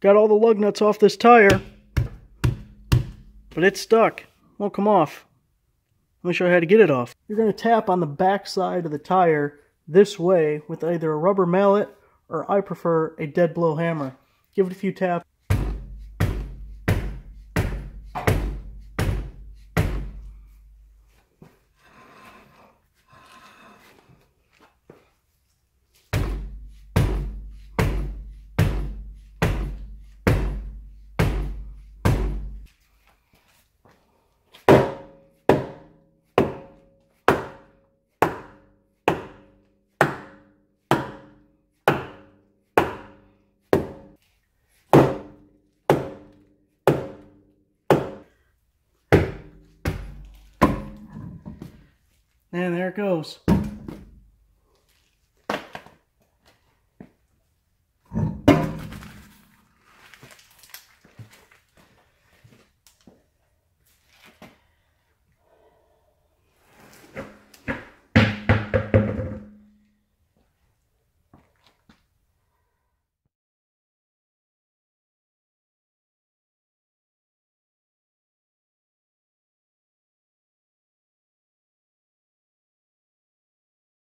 Got all the lug nuts off this tire, but it's stuck. Won't come off. Let me show you how to get it off. You're going to tap on the back side of the tire this way with either a rubber mallet or, I prefer, a dead blow hammer. Give it a few taps. And there it goes.